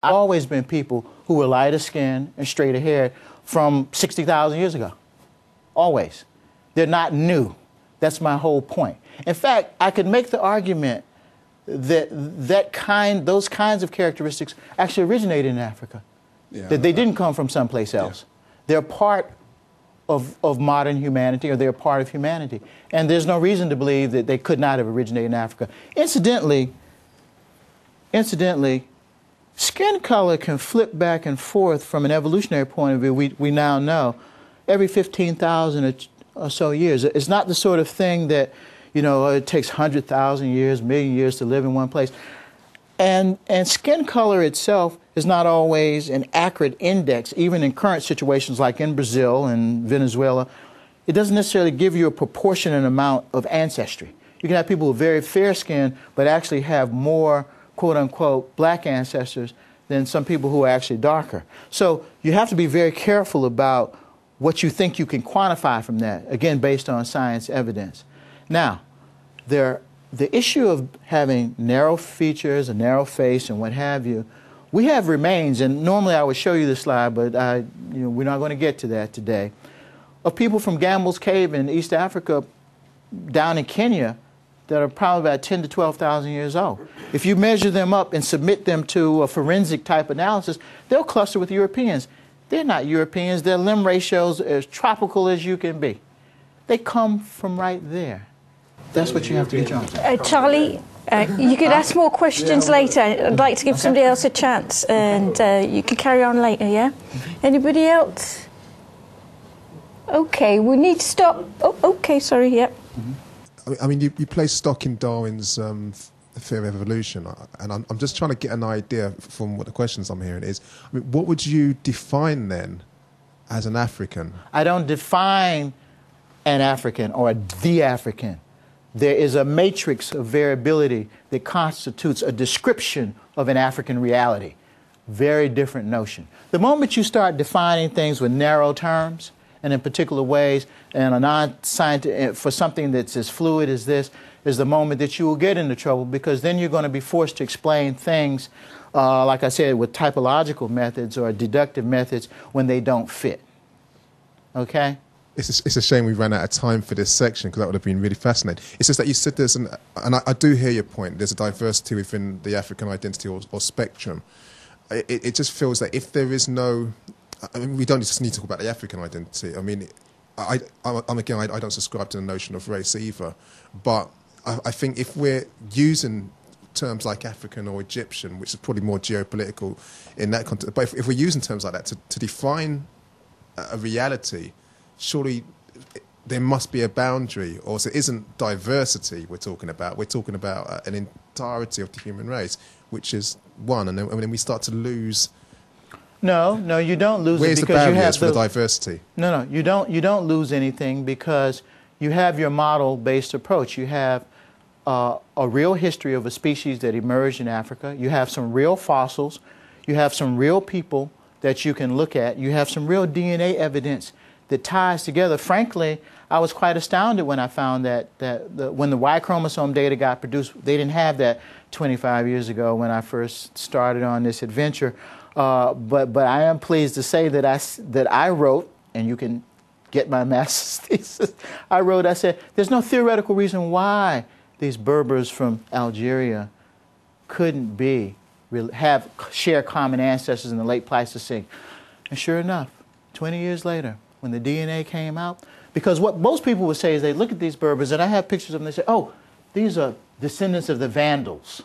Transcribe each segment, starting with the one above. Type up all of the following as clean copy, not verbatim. I've always been people who were lighter skinned and straighter haired from 60,000 years ago. Always. They're not new. That's my whole point. In fact, I could make the argument that those kinds of characteristics actually originated in Africa. Yeah, that they didn't come from someplace else. Yeah. They're part of modern humanity, or they're part of humanity. And there's no reason to believe that they could not have originated in Africa. Incidentally, skin color can flip back and forth from an evolutionary point of view. We now know every 15,000 or so years. It's not the sort of thing that, you know, it takes 100,000 years, million years to live in one place. And skin color itself is not always an accurate index, even in current situations like in Brazil and Venezuela. It doesn't necessarily give you a proportionate amount of ancestry. You can have people who are very fair skinned, but actually have more quote-unquote black ancestors than some people who are actually darker. So you have to be very careful about what you think you can quantify from that, again, based on science evidence. Now, the issue of having narrow features, a narrow face, and what have you, we have remains, and normally I would show you this slide, but we're not going to get to that today, of people from Gamble's Cave in East Africa, down in Kenya, that are probably about 10,000 to 12,000 years old. If you measure them up and submit them to a forensic type analysis, they'll cluster with Europeans. They're not Europeans. Their limb ratios are as tropical as you can be. They come from right there. That's what you have to get on to. Charlie, you could ask more questions later. I'd like to give somebody else a chance, and you can carry on later, yeah? Anybody else? Okay, we need to stop. Oh, okay, sorry, yeah. I mean, you place stock in Darwin's theory of evolution, and I'm just trying to get an idea from what the questions I'm hearing is. I mean, what would you define then as an African? I don't define an African or the African. There is a matrix of variability that constitutes a description of an African reality. Very different notion. The moment you start defining things with narrow terms, and in particular ways, and a non-scientific, for something that's as fluid as this, is the moment that you will get into trouble, because then you're going to be forced to explain things, like I said, with typological methods or deductive methods when they don't fit. Okay? It's a shame we ran out of time for this section, because that would have been really fascinating. It's just that you said there's an, and I do hear your point, there's a diversity within the African identity or spectrum. It just feels that if there is no... I mean, we don't just need to talk about the African identity. I mean, I don't subscribe to the notion of race either. But I think if we're using terms like African or Egyptian, which is probably more geopolitical in that context, but if we're using terms like that to define a reality, surely there must be a boundary, or so it isn't diversity we're talking about. We're talking about an entirety of the human race, which is one, and then we start to lose... No, you don't lose it because you have the diversity. No, you don't lose anything because you have your model-based approach. You have a real history of a species that emerged in Africa. You have some real fossils. You have some real people that you can look at. You have some real DNA evidence that ties together. Frankly, I was quite astounded when I found that when the Y chromosome data got produced, they didn't have that 25 years ago when I first started on this adventure. But I am pleased to say that I wrote, and you can get my master's thesis, I said, there's no theoretical reason why these Berbers from Algeria couldn't share common ancestors in the late Pleistocene. And sure enough, 20 years later, when the DNA came out, because what most people would say is they look at these Berbers, and I have pictures of them, they say, oh, these are descendants of the Vandals,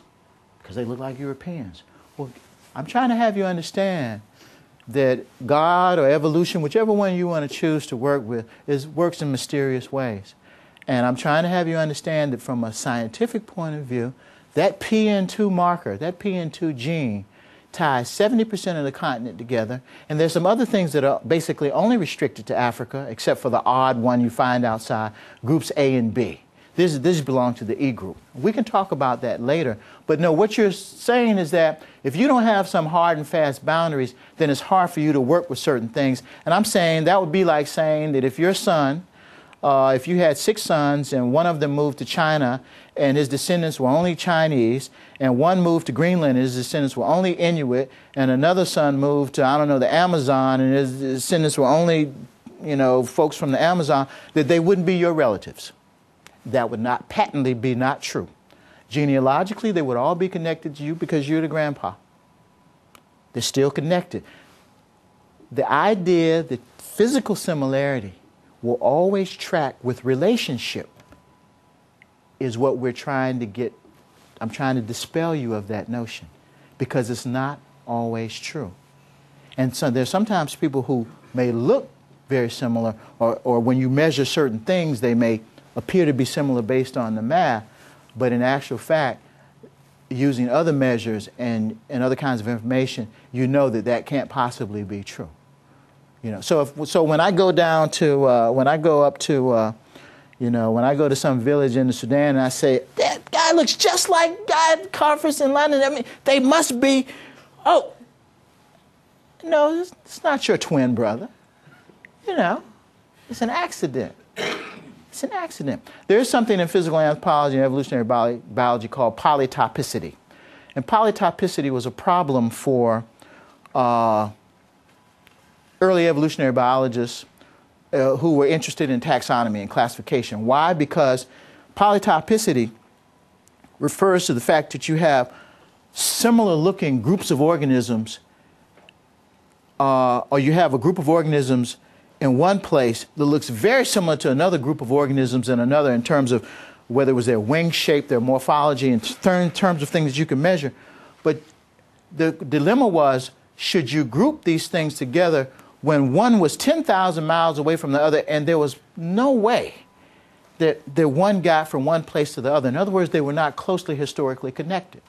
because they look like Europeans. Well, I'm trying to have you understand that God or evolution, whichever one you want to choose to work with, works in mysterious ways. And I'm trying to have you understand that from a scientific point of view, that PN2 marker, that PN2 gene, ties 70% of the continent together. And there's some other things that are basically only restricted to Africa, except for the odd one you find outside, groups A and B. This belongs to the E group. We can talk about that later. But no, what you're saying is that if you don't have some hard and fast boundaries, then it's hard for you to work with certain things. And I'm saying that would be like saying that if your son if you had 6 sons and one of them moved to China and his descendants were only Chinese, and one moved to Greenland and his descendants were only Inuit, and another son moved to, I don't know, the Amazon and his descendants were only, you know, folks from the Amazon, that they wouldn't be your relatives. That would not patently be not true. Genealogically, they would all be connected to you because you're the grandpa. They're still connected. The idea that physical similarity will always track with relationship is what we're trying to get. I'm trying to dispel you of that notion because it's not always true. And so there's sometimes people who may look very similar, or when you measure certain things, they may appear to be similar based on the math, but in actual fact, using other measures and other kinds of information, you know that that can't possibly be true. You know, so when I go down to when I go up to you know, when I go to some village in the Sudan and I say that guy looks just like guy at the conference in London, I mean, they must be. Oh, no, it's not your twin brother. You know, it's an accident. It's an accident. There is something in physical anthropology and evolutionary biology called polytypicity. And polytypicity was a problem for early evolutionary biologists who were interested in taxonomy and classification. Why? Because polytypicity refers to the fact that you have similar-looking groups of organisms, or you have a group of organisms in one place that looks very similar to another group of organisms in another, in terms of whether it was their wing shape, their morphology, in terms of things that you can measure. But the dilemma was, should you group these things together when one was 10,000 miles away from the other and there was no way that one got from one place to the other? In other words, they were not closely historically connected.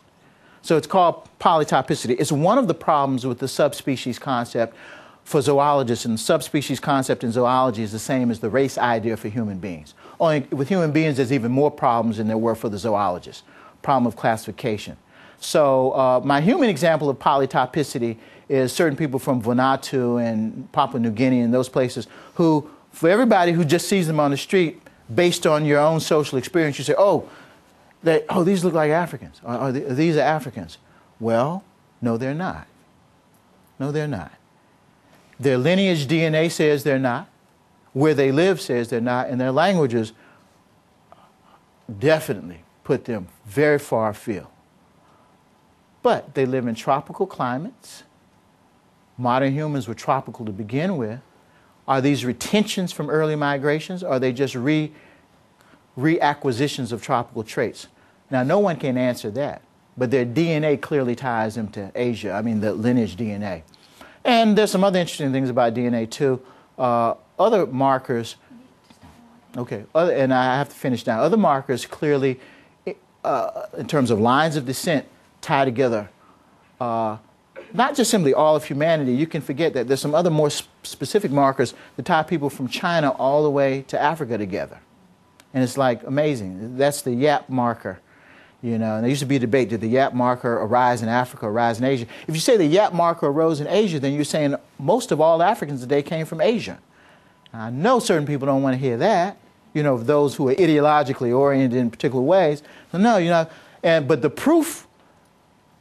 So it's called polytypicity. It's one of the problems with the subspecies concept for zoologists, and the subspecies concept in zoology is the same as the race idea for human beings. Only with human beings, there's even more problems than there were for the zoologists. Problem of classification. So my human example of polytypicity is certain people from Vanuatu and Papua New Guinea and those places who, for everybody who just sees them on the street, based on your own social experience, you say, oh, these look like Africans, or these are Africans. Well, no, they're not. No, they're not. Their lineage DNA says they're not, where they live says they're not, and their languages definitely put them very far afield. But they live in tropical climates. Modern humans were tropical to begin with. Are these retentions from early migrations, or are they just reacquisitions of tropical traits? Now, no one can answer that, but their DNA clearly ties them to Asia, I mean the lineage DNA. And there's some other interesting things about DNA, too. Other markers, okay, and I have to finish now. Other markers clearly, in terms of lines of descent, tie together. Not just simply all of humanity. You can forget that. There's some other more specific markers that tie people from China all the way to Africa together. And it's like amazing. That's the YAP marker. You know, and there used to be a debate, did the YAP marker arise in Africa, arise in Asia? If you say the YAP marker arose in Asia, then you're saying most of all Africans today came from Asia. Now, I know certain people don't want to hear that, you know, those who are ideologically oriented in particular ways. So no, you know, but the proof,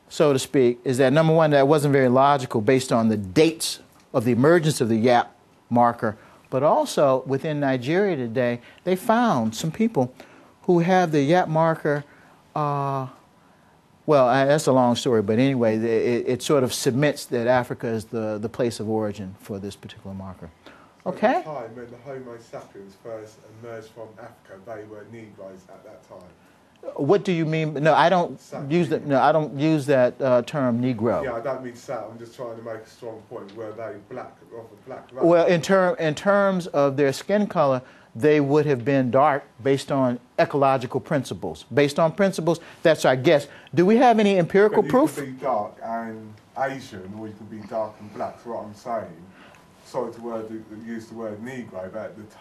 so to speak, is that, number one, that wasn't very logical based on the dates of the emergence of the YAP marker, but also within Nigeria today, they found some people who have the YAP marker. Well, that's a long story, but anyway, it sort of cements that Africa is the place of origin for this particular marker. Okay? At the time when the Homo sapiens first emerged from Africa, they were Negroes at that time. What do you mean? No, I don't use that. No, I don't use that term Negro. Yeah, I don't mean sat. I'm just trying to make a strong point. Were they black, or black? Well, in terms of their skin color, they would have been dark based on ecological principles. Based on principles, that's our guess. Do we have any empirical proof? You could be dark and Asian, or you could be dark and black, is what I'm saying. Sorry to use the word Negro, but at the time...